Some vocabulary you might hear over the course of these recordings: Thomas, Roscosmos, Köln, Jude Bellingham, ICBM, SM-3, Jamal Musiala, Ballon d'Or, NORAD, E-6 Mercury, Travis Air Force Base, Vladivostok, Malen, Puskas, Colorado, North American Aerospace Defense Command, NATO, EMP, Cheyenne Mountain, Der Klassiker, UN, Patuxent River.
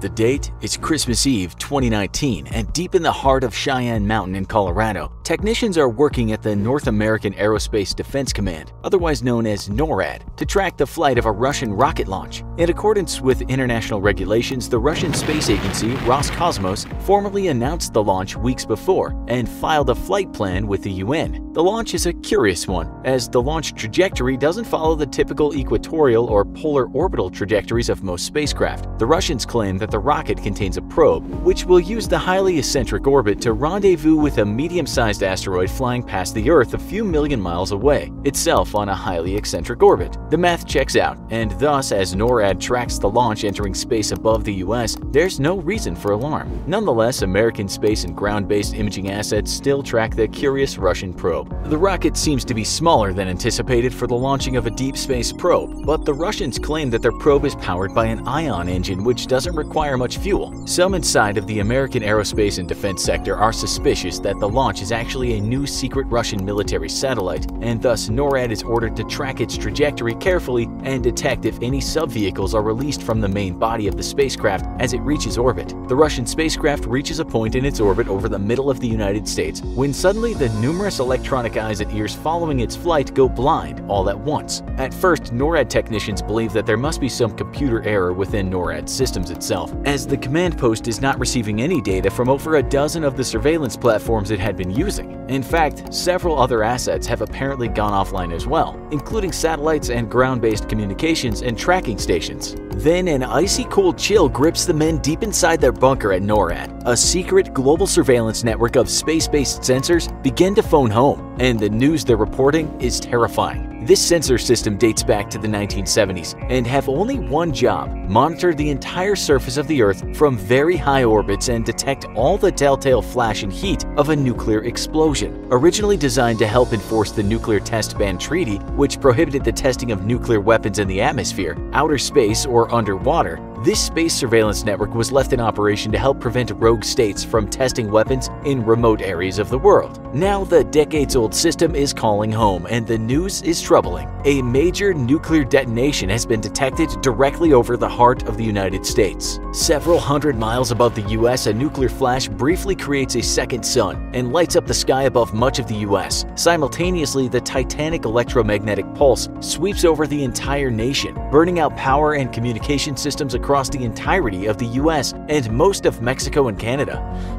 The date is Christmas Eve 2019, and deep in the heart of Cheyenne Mountain in Colorado, technicians are working at the North American Aerospace Defense Command, otherwise known as NORAD, to track the flight of a Russian rocket launch. In accordance with international regulations, the Russian space agency Roscosmos formally announced the launch weeks before and filed a flight plan with the UN. The launch is a curious one, as the launch trajectory doesn't follow the typical equatorial or polar orbital trajectories of most spacecraft. The Russians claim that the rocket contains a probe, which will use the highly eccentric orbit to rendezvous with a medium-sized asteroid flying past the Earth a few million miles away, itself on a highly eccentric orbit. The math checks out, and thus, as NORAD tracks the launch entering space above the US, there's no reason for alarm. Nonetheless, American space and ground-based imaging assets still track the curious Russian probe. The rocket seems to be smaller than anticipated for the launching of a deep space probe, but the Russians claim that their probe is powered by an ion engine, which doesn't require much fuel. Some inside of the American aerospace and defense sector are suspicious that the launch is actually a new secret Russian military satellite, and thus NORAD is ordered to track its trajectory carefully and detect if any sub-vehicles are released from the main body of the spacecraft as it reaches orbit. The Russian spacecraft reaches a point in its orbit over the middle of the United States when suddenly the numerous electronic eyes and ears following its flight go blind all at once. At first, NORAD technicians believe that there must be some computer error within NORAD's systems itself, as the command post is not receiving any data from over a dozen of the surveillance platforms it had been using. In fact, several other assets have apparently gone offline as well, including satellites and ground-based communications and tracking stations. Then an icy cold chill grips the men deep inside their bunker at NORAD. A secret global surveillance network of space-based sensors began to phone home, and the news they're reporting is terrifying. This sensor system dates back to the 1970s and have only one job: monitor the entire surface of the Earth from very high orbits and detect all the telltale flash and heat of a nuclear explosion. Originally designed to help enforce the Nuclear Test Ban Treaty, which prohibited the testing of nuclear weapons in the atmosphere, outer space, or underwater, this space surveillance network was left in operation to help prevent rogue states from testing weapons in remote areas of the world. Now the decades-old system is calling home, and the news is troubling. A major nuclear detonation has been detected directly over the heart of the United States. Several hundred miles above the US, a nuclear flash briefly creates a second sun and lights up the sky above much of the US. Simultaneously, the titanic electromagnetic pulse sweeps over the entire nation, burning out power and communication systems across the entirety of the US and most of Mexico and Canada.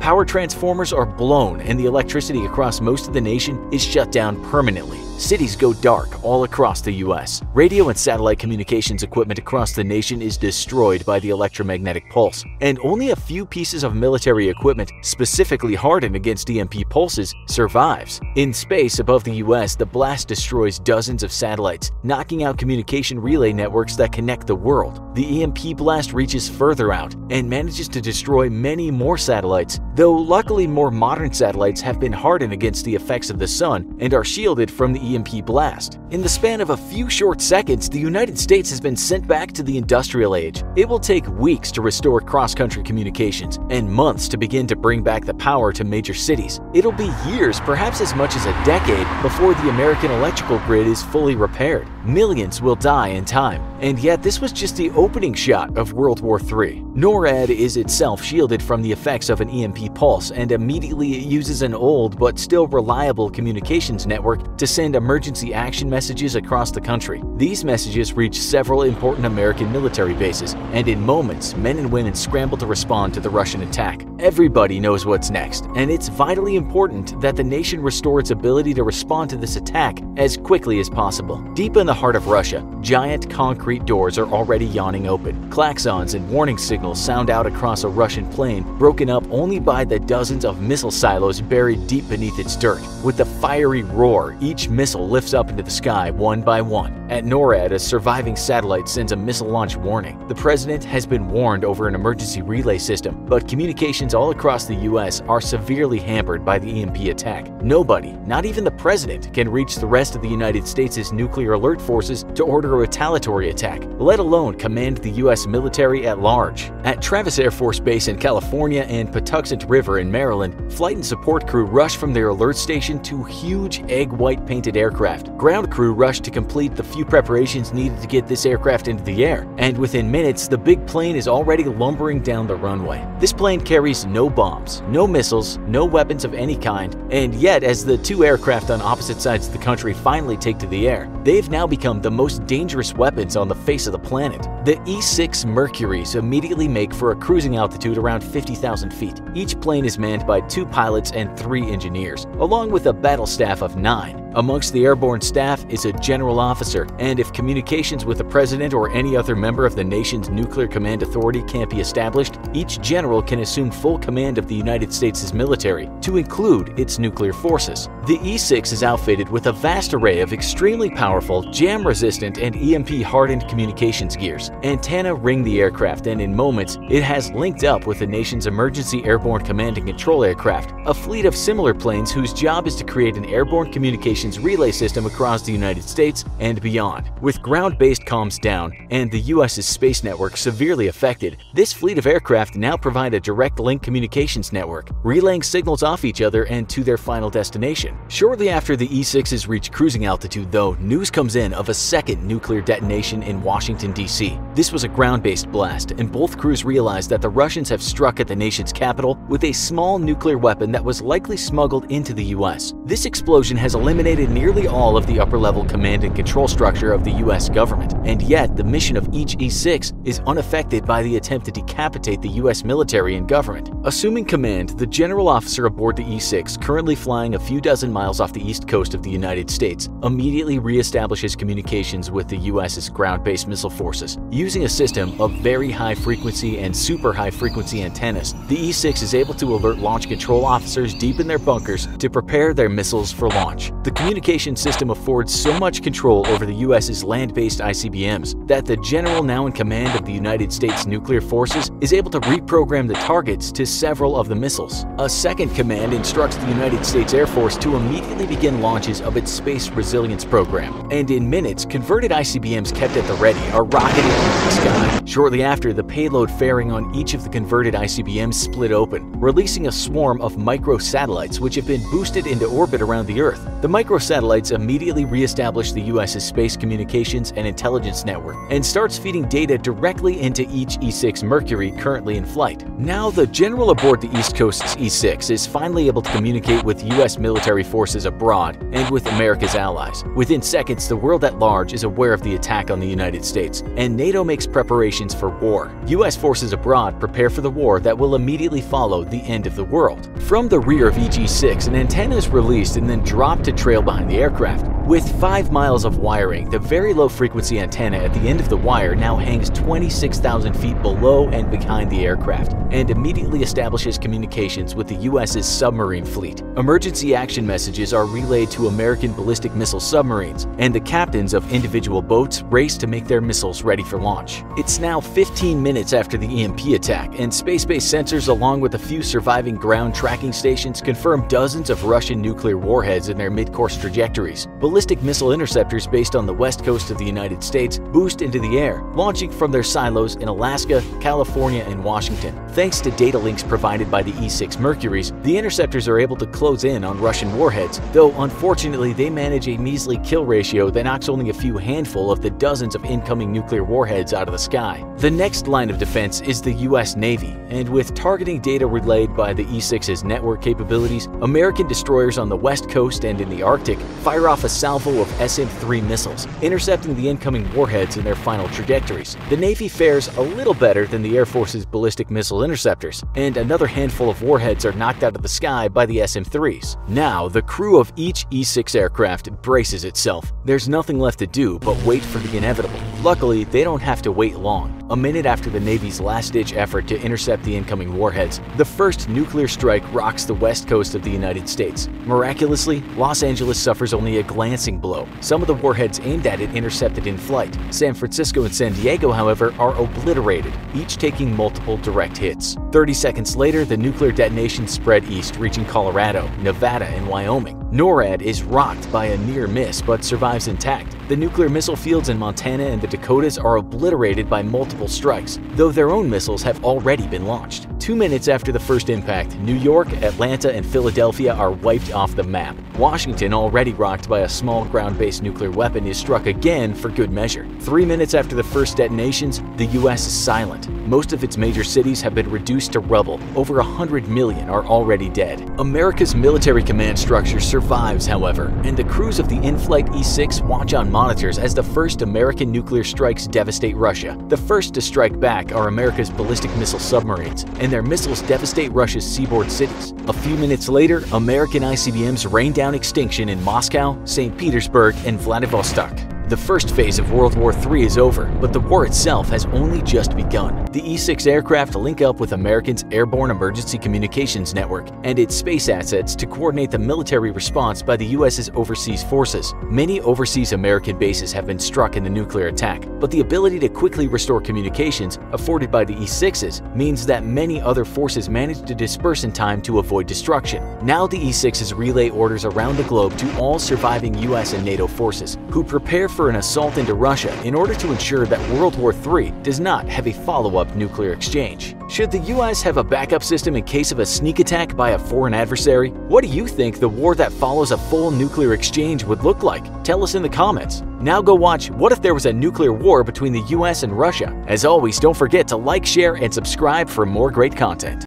Power transformers are blown, and the electricity across most of the nation is shut down permanently. Cities go dark all across the US. Radio and satellite communications equipment across the nation is destroyed by the electromagnetic pulse, and only a few pieces of military equipment specifically hardened against EMP pulses survives. In space above the US, the blast destroys dozens of satellites, knocking out communication relay networks that connect the world. The EMP blast reaches further out and manages to destroy many more satellites, though luckily more modern satellites have been hardened against the effects of the sun and are shielded from the EMP blast. In the span of a few short seconds, the United States has been sent back to the industrial age. It will take weeks to restore cross-country communications and months to begin to bring back the power to major cities. It'll be years, perhaps as much as a decade, before the American electrical grid is fully repaired. Millions will die in time. And yet, this was just the opening shot of World War III. NORAD is itself shielded from the effects of an EMP pulse, and immediately it uses an old but still reliable communications network to send emergency action messages across the country. These messages reach several important American military bases, and in moments, men and women scramble to respond to the Russian attack. Everybody knows what's next, and it's vitally important that the nation restore its ability to respond to this attack as quickly as possible. Deep in the heart of Russia, giant concrete doors are already yawning open. Klaxons and warning signals sound out across a Russian plain, broken up only by the dozens of missile silos buried deep beneath its dirt. With a fiery roar, each missile lifts up into the sky one by one. At NORAD, a surviving satellite sends a missile launch warning. The president has been warned over an emergency relay system, but communications all across the US are severely hampered by the EMP attack. Nobody, not even the president, can reach the rest of the United States' nuclear alert forces to order a retaliatory attack, let alone command the US military at large. At Travis Air Force Base in California and Patuxent River in Maryland, flight and support crew rush from their alert station to huge egg-white painted aircraft. Ground crew rush to complete the few few preparations needed to get this aircraft into the air, and within minutes, the big plane is already lumbering down the runway. This plane carries no bombs, no missiles, no weapons of any kind, and yet as the two aircraft on opposite sides of the country finally take to the air, they've now become the most dangerous weapons on the face of the planet. The E-6 Mercuries immediately make for a cruising altitude around 50,000 feet. Each plane is manned by 2 pilots and 3 engineers, along with a battle staff of 9. Amongst the airborne staff is a general officer, and if communications with the president or any other member of the nation's nuclear command authority can't be established, each general can assume full command of the United States' military, to include its nuclear forces. The E-6 is outfitted with a vast array of extremely powerful, jam-resistant and EMP-hardened communications gears. Antennae ring the aircraft, and in moments, it has linked up with the nation's emergency airborne command and control aircraft, a fleet of similar planes whose job is to create an airborne communication relay system across the United States and beyond. With ground-based comms down and the U.S.'s space network severely affected, this fleet of aircraft now provide a direct link communications network, relaying signals off each other and to their final destination. Shortly after the E-6s reach cruising altitude, though, news comes in of a second nuclear detonation in Washington, D.C. This was a ground-based blast, and both crews realized that the Russians have struck at the nation's capital with a small nuclear weapon that was likely smuggled into the U.S. This explosion has eliminated nearly all of the upper-level command and control structure of the U.S. government, and yet the mission of each E-6 is unaffected by the attempt to decapitate the U.S. military and government. Assuming command, the general officer aboard the E-6, currently flying a few dozen miles off the east coast of the United States, immediately reestablishes communications with the U.S.'s ground-based missile forces. Using a system of very high-frequency and super-high-frequency antennas, the E-6 is able to alert launch control officers deep in their bunkers to prepare their missiles for launch. The communication system affords so much control over the U.S.'s land-based ICBMs that the general now in command of the United States nuclear forces is able to reprogram the targets to several of the missiles. A second command instructs the United States Air Force to immediately begin launches of its space resilience program, and in minutes, converted ICBMs kept at the ready are rocketing into the sky. Shortly after, the payload fairing on each of the converted ICBMs split open, releasing a swarm of microsatellites which have been boosted into orbit around the Earth. The microsatellites immediately reestablish the U.S.'s space communications and intelligence network and starts feeding data directly into each E-6 Mercury currently in flight. Now the general aboard the East Coast's E-6 is finally able to communicate with U.S. military forces abroad and with America's allies. Within seconds, the world at large is aware of the attack on the United States, and NATO makes preparations for war. U.S. forces abroad prepare for the war that will immediately follow the end of the world. From the rear of each E-6, an antenna is released and then dropped to trail behind the aircraft. With 5 miles of wiring, the very low-frequency antenna at the end of the wire now hangs 26,000 feet below and behind the aircraft, and immediately establishes communications with the U.S.'s submarine fleet. Emergency action messages are relayed to American ballistic missile submarines, and the captains of individual boats race to make their missiles ready for launch. It's now 15 minutes after the EMP attack, and space-based sensors along with a few surviving ground tracking stations confirm dozens of Russian nuclear warheads in their mid-course trajectories. Ballistic missile interceptors based on the west coast of the United States boost into the air, launching from their silos in Alaska, California, and Washington. Thanks to data links provided by the E-6 Mercuries, the interceptors are able to close in on Russian warheads, though unfortunately they manage a measly kill ratio that knocks only a few handful of the dozens of incoming nuclear warheads out of the sky. The next line of defense is the U.S. Navy, and with targeting data relayed by the E-6's network capabilities, American destroyers on the west coast and in the Arctic fire off a salvo of SM-3 missiles, intercepting the incoming warheads in their final trajectories. The Navy fares a little better than the Air Force's ballistic missile interceptors, and another handful of warheads are knocked out of the sky by the SM-3s. Now, the crew of each E-6 aircraft braces itself. There's nothing left to do but wait for the inevitable. Luckily, they don't have to wait long. A minute after the Navy's last-ditch effort to intercept the incoming warheads, the first nuclear strike rocks the west coast of the United States. Miraculously, Los Angeles suffers only a glancing blow. Some of the warheads aimed at it intercepted in flight. San Francisco and San Diego, however, are obliterated, each taking multiple direct hits. 30 seconds later, the nuclear detonation spread east, reaching Colorado, Nevada, and Wyoming. NORAD is rocked by a near miss but survives intact. The nuclear missile fields in Montana and the Dakotas are obliterated by multiple strikes, though their own missiles have already been launched. 2 minutes after the first impact, New York, Atlanta, and Philadelphia are wiped off the map. Washington, already rocked by a small ground-based nuclear weapon, is struck again for good measure. 3 minutes after the first detonations, the U.S. is silent. Most of its major cities have been reduced to rubble. Over 100 million are already dead. America's military command structure survives, however, and the crews of the in-flight E-6 watch on monitors as the first American nuclear strikes devastate Russia. The first to strike back are America's ballistic missile submarines, and their missiles devastate Russia's seaboard cities. A few minutes later, American ICBMs rain down extinction in Moscow, St. Petersburg, and Vladivostok. The first phase of World War III is over, but the war itself has only just begun. The E-6 aircraft link up with America's Airborne Emergency Communications Network and its space assets to coordinate the military response by the U.S.'s overseas forces. Many overseas American bases have been struck in the nuclear attack, but the ability to quickly restore communications afforded by the E-6s means that many other forces managed to disperse in time to avoid destruction. Now the E-6s relay orders around the globe to all surviving U.S. and NATO forces, who prepare for an assault into Russia in order to ensure that World War III does not have a follow-up nuclear exchange. Should the U.S. have a backup system in case of a sneak attack by a foreign adversary? What do you think the war that follows a full nuclear exchange would look like? Tell us in the comments. Now go watch What If There Was a Nuclear War Between the U.S. and Russia? As always, don't forget to like, share, and subscribe for more great content.